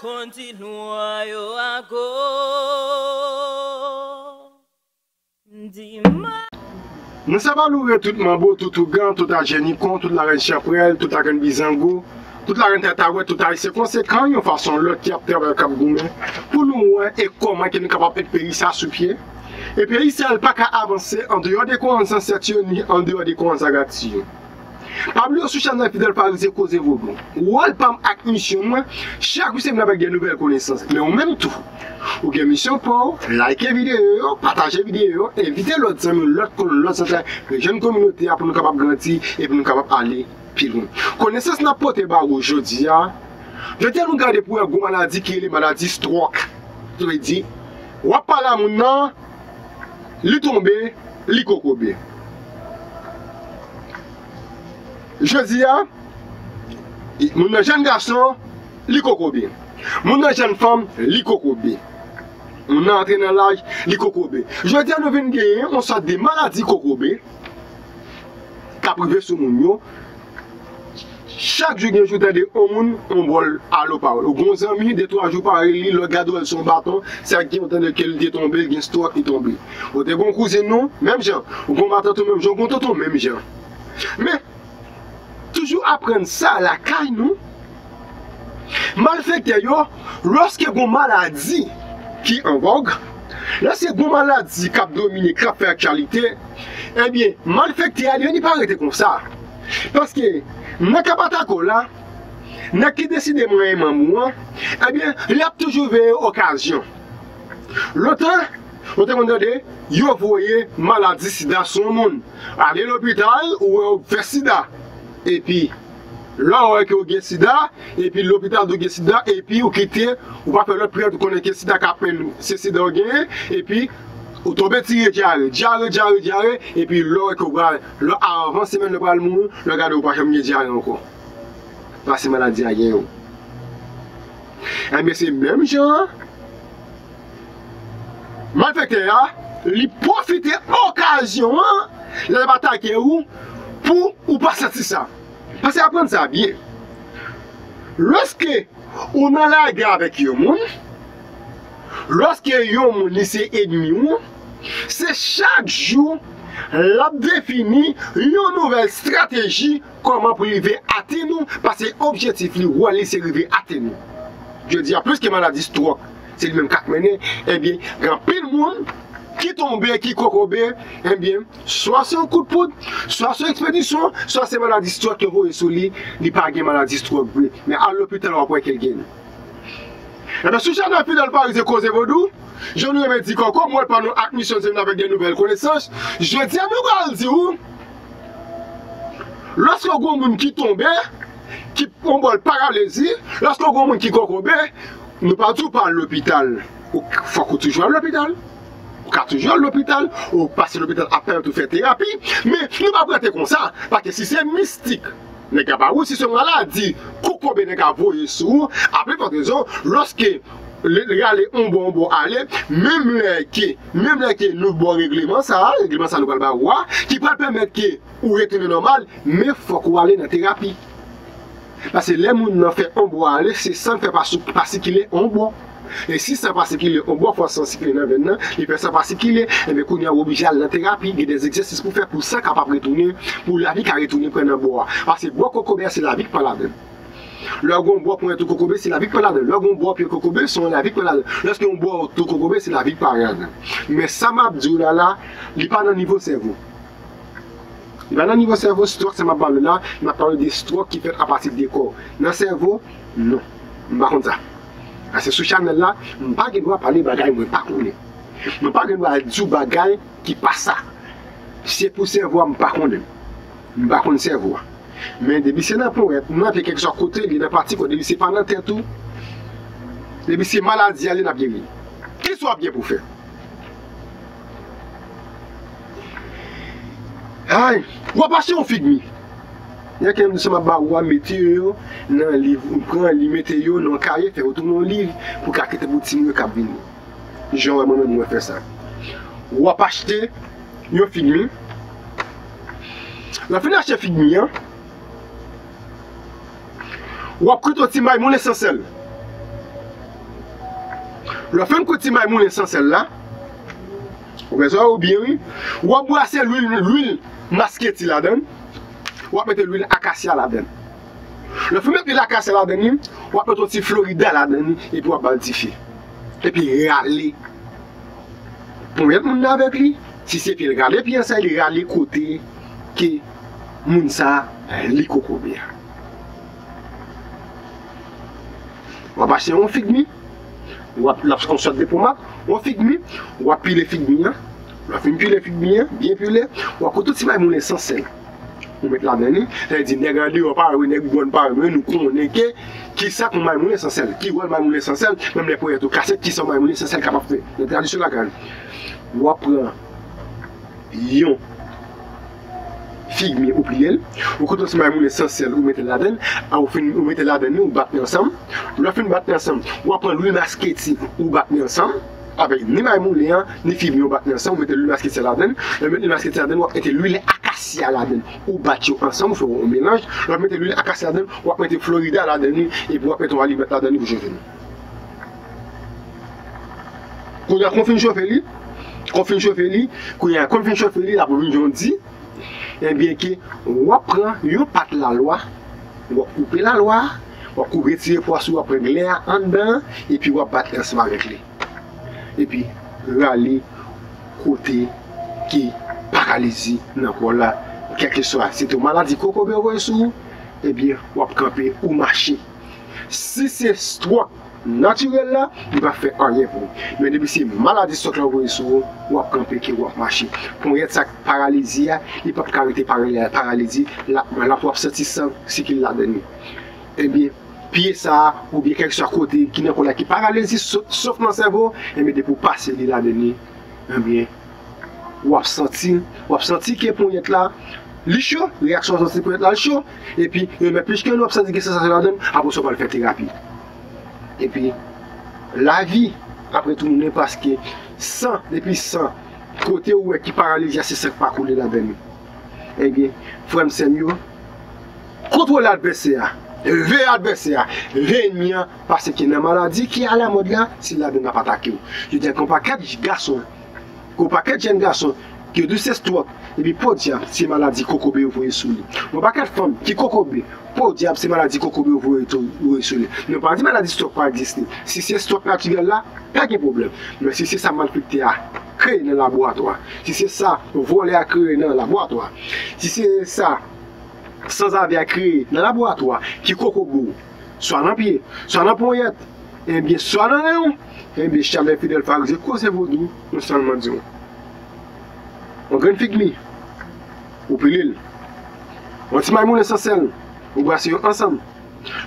continua yo ago. Nous savons louer tout Mambo, tout Ougan, tout à Génicon, toute la reine Chaprel, tout à reine Bizango, toute la reine Tataouet, tout à ses conséquences, une façon l'autre qui a travaillé comme Goumé, pour nous, et comment est-ce qu'on est capable de payer ça sous pied? Et puis, ça n'a pas qu'à avancer en dehors des coins en section ni en dehors des coins en action. Pablo Souchana Fidel Parisé cause vos bons. Ou elle parle avec mission, chaque semaine avec des nouvelles connaissances. Mais en même temps, ou bien mission pour liker vidéo, partager vidéo, inviter l'autre, l'autre, les jeunes communautés pour nous capables de grandir et pour nous capables d'aller plus loin. Connaissance n'a pas été barrée aujourd'hui. Je tiens à nous garder pour une maladie qui est les maladies stroke. Je veux dire, ou pas là mon nom. Li tombe, li kokobe. Je dis à mon jeune garçon, li kokobe. Mon jeune femme, li kokobe. On a entré dans l'âge, li kokobe. Je dis à nous venons gagner, on sort des maladies kokobe. Qui privé sur nous. Chaque jour, je dis on vole à l'eau parole. Au bon ami, de 3 jours par il le gars doit son bâton, c'est à qui on entend lequel il est tombé, il est tombé, il est tombé. Au des bons cousins, non, même gens. Au bon bâton, tout même gens, on entend même gens. Mais, toujours apprendre ça à la caille, non? Malfaiteur, lorsque il y a une maladie qui est en vogue, lorsque il y a une maladie qui a dominé, qui a fait actualité, eh bien, malfaiteur, il n'y a pas arrêté comme ça. Parce que, dans Kapatako là, n'a qui décide moi moi, eh bien, il a toujours eu occasion. L'autre on a dit, vous voyez maladie sida son monde. Allez à l'hôpital ou faire sida. Et puis, là où vous avez sida, et puis l'hôpital vous avez sida, et puis vous quittez, vous va faire l'autre prière, vous connaissez sida qu'appelle c'est sida et puis vous tombez tiré, diarrhée, et puis avant semaine, le bal mourir, le gars ne pas jamais diarrhée encore. Parce que maladie à rien. Mais c'est même genre, malfaiteur, il profite de l'occasion, la bataille pour ou pas sentir ça. Parce que apprendre ça bien. Lorsque on a la guerre avec le monde, lorsque yon lycée ennemi, c'est chaque jour la définit une nouvelle stratégie comment pour arriver à nous parce que l'objectif c'est arriver à nous. Je dis à plus que maladie stroke, c'est le même cas mené, eh bien, grand pile monde qui tombe, qui cocobe, eh bien, soit c'est un coup de poudre, soit c'est une expédition, soit c'est maladie stroke que vous voyez sur lui, il n'y a pas de maladie stroke, mais à l'hôpital on va prendre quelqu'un. Et bien, si je n'ai plus de Paris de cause vaudou, je nous ai dit qu'on comme moi, par nous admission avec des nouvelles connaissances, je dis à nous dire, lorsque vous avez un monde qui tombe, qui tombe paralysie, lorsque vous avez un monde qui tombe, nous ne partons pas à l'hôpital. Il faut qu'on toujours à l'hôpital. Quand toujours à l'hôpital, on passe à l'hôpital après tout faire thérapie, mais nous ne pouvons pas comme ça, parce que si c'est mystique. Les gars, si ce maladie, pourquoi les gars voient sous, après votre raison, lorsque les gars ont bon aller, même les qui nous bon règlement ça nous va le voir, qui peut permettre que vous retournez normal, mais il faut qu'on aille dans la thérapie. Parce que les gens n'ont fait un bon aller, c'est ça ne fait pas parce qu'il est en bon. Et si ça passe qu'il est en bon, il faut sensibiliser dans le venant, il fait ça parce qu'il est, et bien qu'on est obligé à la thérapie, il y a des exercices pour faire pour ça capable de retourner, pour la vie qui a retourné prendre un bois. Parce que bois cocobé, c'est la vie qui parle avec. Lorsqu'on boit pour un tout cocobé, c'est la vie qui parle avec. Lorsqu'on boit pour un cocobé, c'est la vie qui parle avec. Lorsqu'on boit pour un tout cocobé, c'est la vie qui parle avec. Mais ça m'a dit là, il n'est pas dans le niveau cerveau. Il n'est pas dans le niveau cerveau, stroke, ça m'a parlé là, il m'a parlé des strokes qui fait à partir des corps. Dans le cerveau, non. Je ne sais pas comme ça. Parce que sur ce channel là, je ne peux pas parler de choses que je ne peux pas connaître. Je ne peux pas dire des choses qui passent. C'est pour le cerveau, je ne peux pas connaître. Je ne peux pas connaître le cerveau. Mais depuis c'est dans pour être, non, c'est quelque chose de côté, il est parti, depuis c'est pas dans tête tout. Depuis c'est maladie, il est bien. Qu'est-ce qu'on a bien pour faire? Aïe, on va passer en figmi. Il y a quelqu'un qui a dans un livre, on prend les météo dans un carré, fait retourner un livre pour qu'il y ait un petit peu de cabine. Je vais moi-même faire ça. On va acheter une figue. On va acheter une figue. On va prendre un petit maille, mon essentiel. Le femme que tu m'as mis sans celle-là, ou bien oui, ou à brasser l'huile masquée là-dedans, ou à mettre l'huile acacia là-dedans. Le femme que tu acacia là-dedans, ou à mettre aussi Florida là-dedans, et puis on va baltifier. Et puis râler. Pour mettre le monde avec lui, si c'est puis râler, puis ça, il râler côté qui moun sa li koko bien. On va acheter un figmi, on sort des pommes, on figmi, on pile les figmi, on fait pile les figmi, bien pile, on coûte tout ce qui est essentiel. On met la dernière, elle dit négalier on parle, négalier parle, nous connaissons qui ça qu'on maïmoun essentiel, qui voit maïmoun essentiel, même les poètes au cassette qui sont maïmoun essentiel capable de faire. La tradition la grande. On prend yon figmi ou pliel, ou quand on se met l'essentiel, ou mettez la denne, ou mettez la denne, ou battez ensemble, ou la fin battez ensemble, ou après l'huile masquée, ou battez ensemble, avec ni maïmoulien, ni figmi, ou battez ensemble, ou mettez l'huile masquée, la denne, ou mettez l'huile masquée, la denne, ou mettez l'huile acacia, la denne, ou battez ensemble, vous faites un mélange, ou mettez l'huile acacia, la denne, ou mettez Florida, la denne, et puis après on va lui mettre la denne, vous chauffez. Quand on a confiné chauffer, la provision dit, eh bien, on prend une pâte la loi, on coupe la loi, on coupe retirer poisson, on prend l'air en dedans, et puis on battre ensemble avec lui. Et puis, râler côté qui paralysie dans le là, quelque soit. Si c'est une maladie qu'on eh bien, on camper ou marcher. Si c'est stroke naturel là, il va faire rien pour vous. Mais depuis ces maladies sont là, vous pouvez camper, vous pouvez marcher. Pour être ça paralysie, il ne peut pas arrêter la paralysie, la pauvre satisfaction, ce qu'il a donné. Eh bien, pied ça, ou bien quelque chose à côté qui n'est pas là, qui paralysie, sauf dans le cerveau, et bien, pour passer de la donné, eh bien, vous sentez que pour être là, le chaud, réaction sensible pour être là, le chaud, et puis, il met plus qu'un autre, ça dit que ça la donne, après ça va le faire thérapie. Et puis, la vie, après tout, n'est parce que sans, depuis sans, côté où qui paralyse, c'est ça qui pas couler la veine. Eh bien, frère Seigneur, contrôle l'adversaire, veille l'adversaire, l'ennemi, parce qu'il y a une maladie qui est à la mode là, si la veine n'a pas attaqué. Je dis qu'on pas quatre garçons, qu'on pas quatre jeunes garçons, qui ont deux sestrocs, et puis, pour diable, c'est maladie cocobé ou voyez sous lui. On pas quatre femmes qui cocobé. Pour diable, c'est maladie cocobé ou voyez sous lui. Ne pas dire maladie stroke pas exister. Si c'est stroke naturel là, pas de problème. Mais si c'est ça maltraité à créer dans le laboratoire, si c'est ça voler à créer dans le laboratoire, si c'est ça sans avoir créé dans le laboratoire, qui cocobé, soit en pied, soit en poignette, et bien soit dans le lion, et bien Charles Fidel Farizé, quoi c'est vaudou, nous seulement disons. On graine figmi, on pilule, on tire maïmoun essentiel, on brasse ensemble,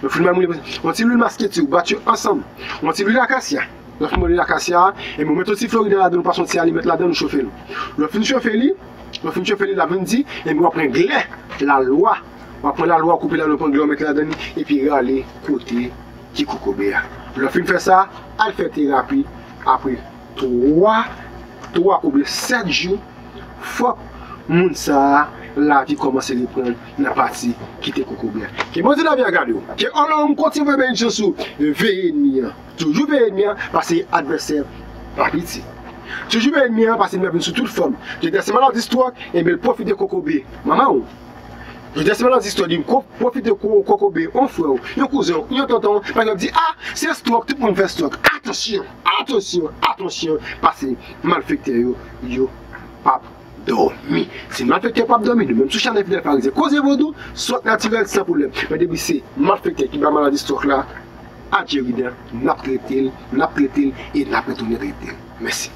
on fait maïmoun essentiel, on tire l'huile masquée, on batte ensemble, on tire l'huile acacia, on fait l'huile acacia, et on met aussi Florida là-dedans, on passe on tire à mettre là-dedans, on chauffe. On fait chauffer, la vendie, et on prend glais, la loi, on prend la loi, on coupe là, on prend glais, on met là-dedans, et puis râler côté qui cocobé. On fait ça, elle fait thérapie après 3 ou 7 jours. Faut que ça la vie commence à reprendre la partie qui était bien. Que bon Dieu la vie regarde. Que on continue à faire une chose. Veillez-moi. Toujours veillez-moi parce que l'adversaire pas petit. Toujours veillez-moi parce qu'il m'a venu sous toute forme. Je dis c'est malade d'histoire et bien profite de Kokobé. Maman, je dis c'est malade d'histoire. Profite de Kokobé. On frère, un cousin, un tonton. Par exemple, dit ah, c'est stock, tout le monde fait stock. Attention, attention, attention. Parce que malfecté, yo, pape. Dormi. Si malfecté pas dormi, même si Charles Fidel Farizé cause vaudou, soit naturel sans problème. Mais depuis c'est malfecté qui va maladie stock là, adjérida, n'a traité, et n'a pas retourné traité. Merci.